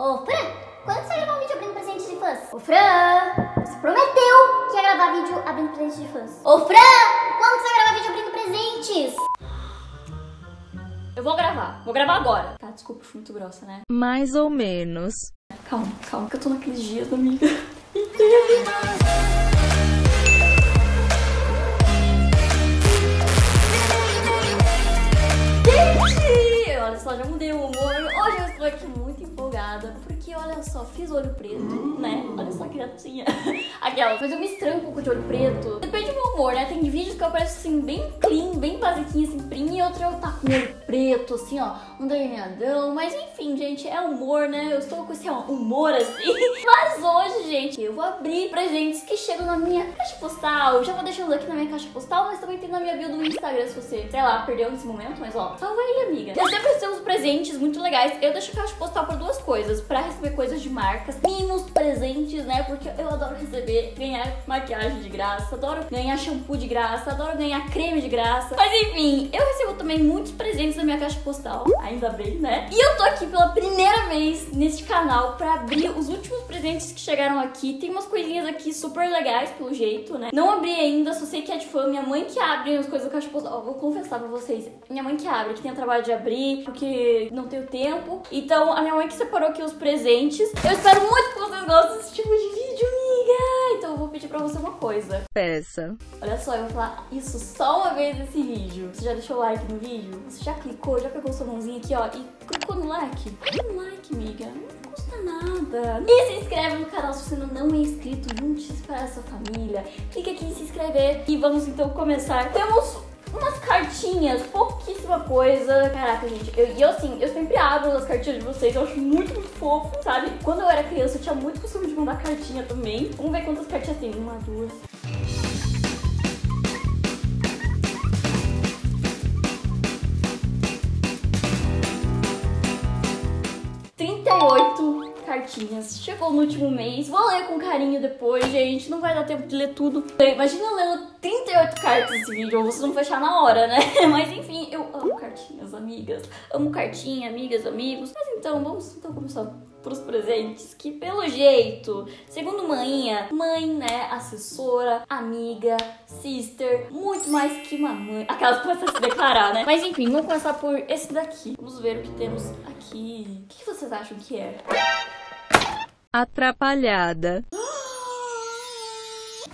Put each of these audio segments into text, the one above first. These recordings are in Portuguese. Ô, Fran, quando você vai gravar um vídeo abrindo presente de fãs? Ô, Fran, você prometeu que ia gravar vídeo abrindo presente de fãs. Ô, Fran, quando você vai gravar vídeo abrindo presentes? Eu vou gravar agora. Tá, desculpa, fui muito grossa, né? Mais ou menos. Calma, calma, que eu tô naqueles dias, amiga. Gente, olha só, já mudei o humor. Hoje eu estou aqui muito empolgada, porque olha só, fiz olho preto, né? Olha só que gatinha. Aquela, mas eu me estranho um pouco de olho preto. Depende do meu humor, né? Tem vídeos que eu pareço assim, bem clean, bem basiquinha, assim, prim. E outro eu tá com olho preto, assim, ó, um delineadão. Mas enfim, gente, é humor, né? Eu estou com esse humor, assim. Mas hoje, gente, eu vou abrir presentes que chegam na minha caixa postal. Já vou deixando aqui na minha caixa postal, mas também tem na minha bio do Instagram, se você, sei lá, perdeu nesse momento. Mas ó, salva aí, amiga. Eu sempre recebo presentes muito legais. Eu deixo a caixa postal pra duas coisas. Pra receber coisas de marcas, mimos, presentes, né? Porque eu adoro receber, ganhar maquiagem de graça, adoro ganhar shampoo de graça, adoro ganhar creme de graça. Mas enfim, eu recebo também muitos presentes na minha caixa postal, ainda bem, né? E eu tô aqui pela primeira vez neste canal pra abrir os últimos presentes que chegaram aqui. Tem umas coisinhas aqui super legais, pelo jeito, né? Não abri ainda, só sei que é de fã. Minha mãe que abre as coisas da caixa postal. Ó, vou confessar pra vocês, minha mãe que abre, que tem o trabalho de abrir, porque não tenho tempo. Então, a minha mãe que separou aqui os presentes. Eu espero muito que vocês gostem desse tipo de vídeo, amiga! Então eu vou pedir pra você uma coisa. Peça. Olha só, eu vou falar isso só uma vez nesse vídeo. Você já deixou o like no vídeo? Você já clicou, já pegou sua mãozinha aqui, ó, e clicou no like? Clica no like, amiga. Não custa nada. E se inscreve no canal se você não é inscrito. Junte-se para essa família. Clica aqui em se inscrever. E vamos então começar. Temos umas cartinhas, pouquíssima coisa. Caraca, gente, eu assim, eu sempre abro as cartinhas de vocês, eu acho muito, muito fofo, sabe? Quando eu era criança, eu tinha muito costume de mandar cartinha também. Vamos ver quantas cartinhas tem. Uma, duas... cartinhas. Chegou no último mês. Vou ler com carinho depois, gente. Não vai dar tempo de ler tudo. Imagina eu lendo 38 cartas nesse vídeo. Ou vocês vão fechar na hora, né? Mas enfim, eu amo cartinhas, amigas. Amo cartinha, amigas, amigos. Mas então, vamos então começar pros presentes. Que pelo jeito, segundo maninha, mãe, né? Assessora, amiga, sister. Muito mais que mamãe. Aquelas que começam a se declarar, né? Mas enfim, vamos começar por esse daqui. Vamos ver o que temos aqui. O que vocês acham que é? Atrapalhada.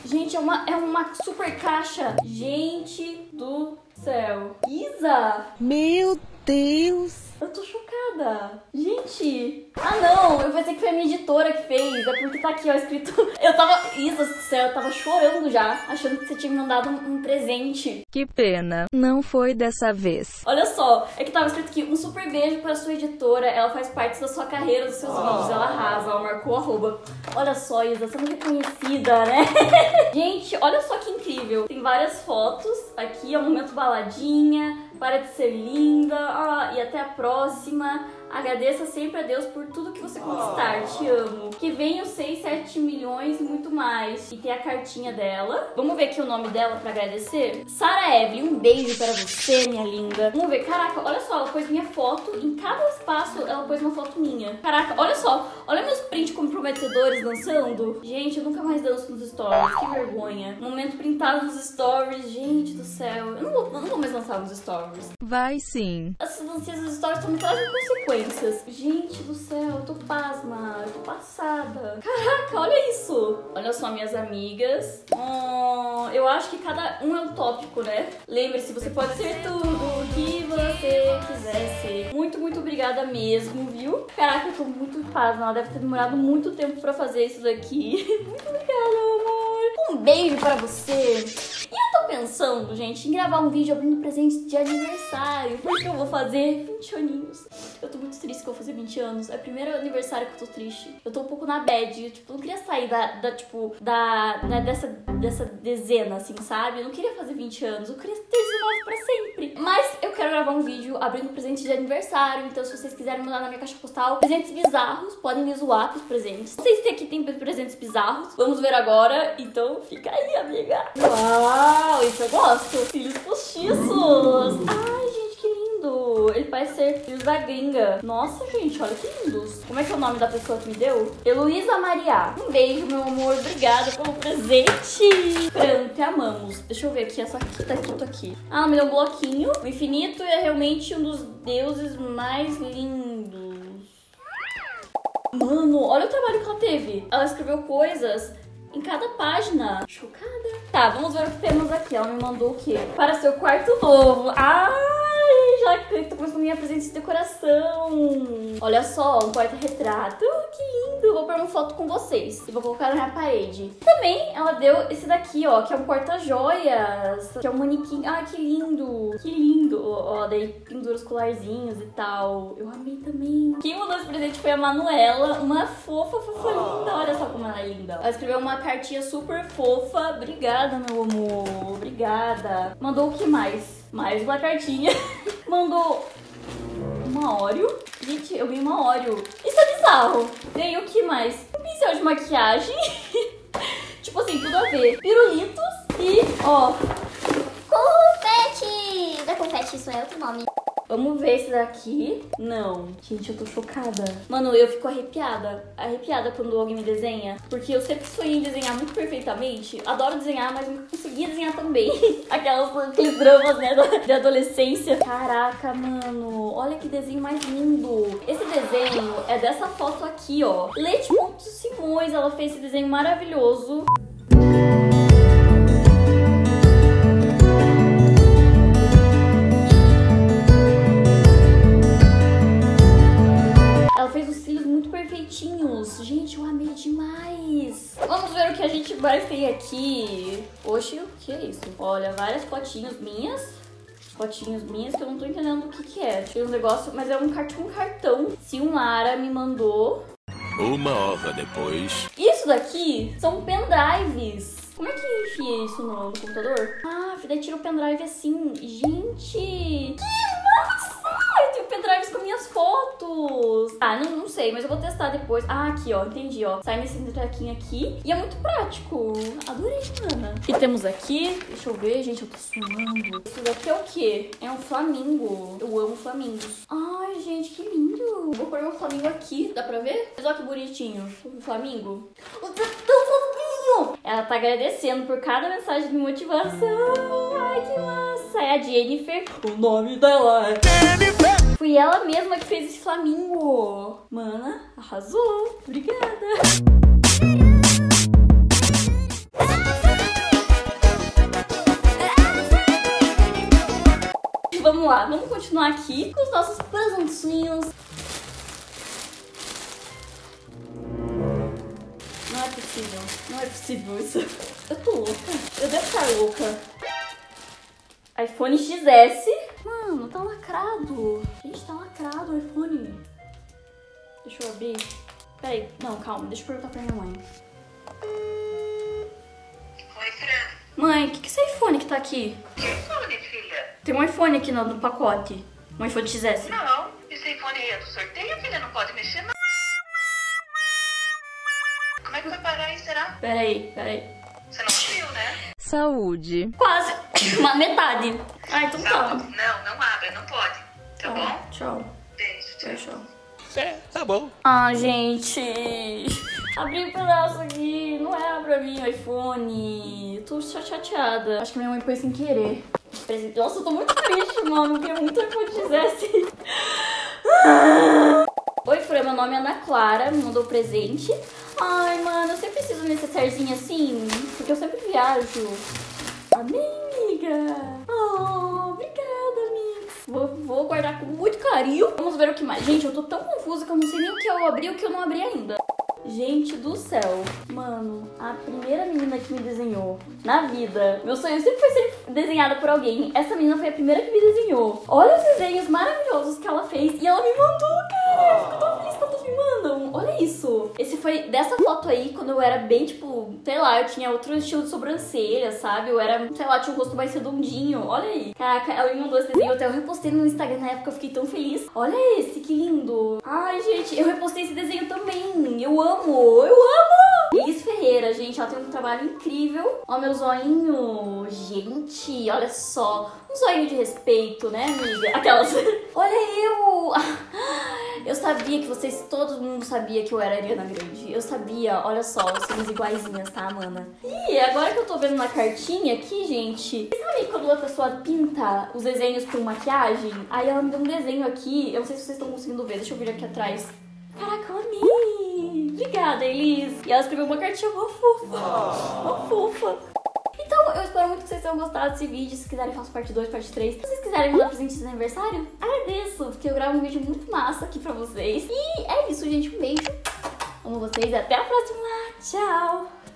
Gente, é uma super caixa. Gente do céu. Isa! Meu Deus! Eu tô chocada. Gente! Ah, não! Eu pensei que foi a minha editora que fez. É porque tá aqui, ó, escrito... Eu tava... Isa do céu, eu tava chorando já, achando que você tinha me mandado um presente. Que pena. Não foi dessa vez. Olha só, é que tava escrito aqui, um super beijo pra sua editora. Ela faz parte da sua carreira, dos seus vídeos. Ela arrasa, ela marcou arroba. Olha só, Isa, você é muito conhecida, né? Gente, olha só que incrível. Tem várias fotos. Aqui é um momento baladinha. Para de ser linda. Ah, e até a próxima. Agradeça sempre a Deus por tudo que você conquistar. Te amo. Que venham 6, 7 milhões e muito mais. E tem a cartinha dela. Vamos ver aqui o nome dela pra agradecer? Sara Evelyn, um beijo pra você, minha linda. Vamos ver. Caraca, olha só. Ela pôs minha foto. Em cada espaço, ela pôs uma foto minha. Caraca, olha só. Olha meus prints comprometedores dançando. Gente, eu nunca mais danço nos stories. Que vergonha. Momento printado nos stories. Gente do céu. Eu não vou mais dançar nos stories. Vai sim. Essas dancinhas nos stories estão me trazendo consequências. Gente do céu, eu tô pasma, eu tô passada. Caraca, olha isso. Olha só, minhas amigas. Eu acho que cada um é um tópico, né? Lembre-se, você pode ser tudo o que você quiser ser. Muito, muito obrigada mesmo, viu? Caraca, eu tô muito pasma. Ela deve ter demorado muito tempo pra fazer isso daqui. Muito obrigada, amor. Um beijo pra você. E eu tô pensando, gente, em gravar um vídeo abrindo presente de aniversário. Porque eu vou fazer 20 aninhos. Eu tô muito triste que eu vou fazer 20 anos. É o primeiro aniversário que eu tô triste. Eu tô um pouco na bad. Tipo, não queria sair dessa dezena, assim, sabe? Eu não queria fazer 20 anos. Eu queria ter 19 pra sempre. Mas eu quero gravar um vídeo abrindo presente de aniversário. Então, se vocês quiserem mandar na minha caixa postal presentes bizarros, podem me zoar com os presentes. Não sei se aqui tem presentes bizarros. Vamos ver agora. Então, fica aí, amiga. Uau! Isso eu gosto. Filhos postiços. Ai, gente, que lindo. lindo. Ele parece ser filho da gringa. Nossa, gente, olha que lindos. Como é que é o nome da pessoa que me deu? Heloísa Maria. Um beijo, meu amor. Obrigada pelo presente. Pronto, amamos. Deixa eu ver aqui. Essa aqui tá aqui, tô aqui. Ah, me deu um bloquinho. O infinito é realmente um dos deuses mais lindos. Mano, olha o trabalho que ela teve. Ela escreveu coisas em cada página. Chocada. Tá, vamos ver o que temos aqui. Ela me mandou o quê? Para seu quarto novo. Ai, já que tô começando a minha presente de decoração. Olha só, um porta-retrato. Que lindo. Vou pôr uma foto com vocês. E vou colocar na minha parede. Também ela deu esse daqui, ó. Que é um porta-joias. Que é um manequim. Ah, que lindo. Que lindo. Ó, daí pendura os colarzinhos e tal. Eu amei também. Quem mandou esse presente foi a Manuela. Uma fofa linda. Olha só como ela é linda. Ela escreveu uma cartinha super fofa. Obrigada, meu amor. Obrigada. Mandou o que mais? Mais uma cartinha. Mandou uma Oreo. Gente, eu vi uma Oreo. Isso é bizarro. Veio o que mais? Um pincel de maquiagem. Tipo assim, tudo a ver. Pirulitos e, ó, confete. Da confete, isso é outro nome. Vamos ver esse daqui. Não. Gente, eu tô chocada. Mano, eu fico arrepiada. Arrepiada quando alguém me desenha. Porque eu sempre sonhei em desenhar muito perfeitamente. Adoro desenhar, mas nunca conseguia desenhar também. Aqueles dramas, né, de adolescência. Caraca, mano. Olha que desenho mais lindo. Esse desenho é dessa foto aqui, ó. Leti Simões, ela fez esse desenho maravilhoso. Perfeitinhos. Gente, eu amei demais. Vamos ver o que a gente vai ter aqui. Oxe, o que é isso? Olha, várias fotinhos minhas. Fotinhos minhas que eu não tô entendendo o que que é. Tinha um negócio, mas é um cartão. Se um Lara me mandou. Uma hora depois. Isso daqui são pendrives. Como é que eu enfiei isso no computador? Ah, daí tira o pendrive assim. Gente, que massa! Eu tenho pendrives com minhas fotos. Ah, não sei, mas eu vou testar depois. Ah, aqui, ó, entendi, ó. Sai nesse traquinho aqui. E é muito prático. Adorei, Ana. E temos aqui, deixa eu ver, gente, eu tô suando. Isso daqui é o quê? É um flamingo. Eu amo flamingos. Ai, gente, que lindo. Vou pôr meu flamingo aqui, dá pra ver? Mas olha que bonitinho. Um flamingo. Ela tá agradecendo por cada mensagem de motivação. Ai, que massa. É a Jennifer. O nome dela é Jennifer. Foi ela mesma que fez esse flamingo. Mana, arrasou. Obrigada. Vamos lá, vamos continuar aqui com os nossos presentinhos. Não é possível isso. Eu tô louca. Eu devo estar louca. iPhone XS. Mano, tá lacrado. Gente, tá lacrado o iPhone. Deixa eu abrir. Peraí. Não, calma. Deixa eu perguntar pra minha mãe. Oi, Fran. Mãe, o que é esse iPhone que tá aqui? Que iPhone, filha? Tem um iPhone aqui no pacote. Um iPhone XS. Não, esse iPhone aí é do sorteio, filha. Não pode mexer, não. Como é que foi parar aí, será? Peraí. Você não viu, né? Saúde. Quase. Uma metade. Ah, então saúde. Tá. Não abre, não pode. Tá bom? Tchau. Beijo, tchau. É, tá bom. Ah, gente. Abri um pedaço aqui. Não é pra mim o iPhone. Tô chateada. Acho que minha mãe foi sem querer. Nossa, eu tô muito triste, mano. Eu queria muito que eu dissesse. Oi, Fran. Meu nome é Ana Clara. Me mandou presente. Ai, mano, eu sempre preciso necessairinho assim, porque eu sempre viajo. Amiga! Oh, obrigada, amiga. Vou guardar com muito carinho. Vamos ver o que mais. Gente, eu tô tão confusa que eu não sei nem o que eu abri e o que eu não abri ainda. Gente do céu. Mano, a primeira menina que me desenhou na vida. Meu sonho sempre foi ser desenhada por alguém. Essa menina foi a primeira que me desenhou. Olha os desenhos maravilhosos que ela fez e ela me mandou, cara. Eu fico tão feliz quando me mandam. Olha isso. Esse foi dessa foto aí, quando eu era bem, tipo, sei lá, eu tinha outro estilo de sobrancelha, sabe? Eu era, sei lá, tinha um rosto mais redondinho. Olha aí. Caraca, ela me mandou esse desenho. Até eu repostei no Instagram na época, eu fiquei tão feliz. Olha esse, que lindo. Ai, gente, eu repostei esse desenho também. Eu amo. Liz Ferreira, gente. gente, ela tem um trabalho incrível. Ó meu zoinho, gente, olha só. Um zoinho de respeito, né, amiga? Aquelas... Olha eu! Eu sabia que vocês, todo mundo sabia que eu era Ariana Grande. Eu sabia, olha só, somos iguaizinhas, tá, mana? E agora que eu tô vendo uma cartinha aqui, gente... Vocês sabem quando uma pessoa pinta os desenhos com maquiagem? Aí ela me deu um desenho aqui, eu não sei se vocês estão conseguindo ver, deixa eu vir aqui atrás. Caraca, eu amei! Obrigada, Elise! E ela escreveu uma cartinha mó fofa, mó fofa. Então, eu espero muito que vocês tenham gostado desse vídeo. Se quiserem, faço parte 2, parte 3. Se vocês quiserem mandar presente de aniversário, agradeço, porque eu gravo um vídeo muito massa aqui pra vocês. E é isso, gente. Um beijo. Amo vocês. Até a próxima. Tchau.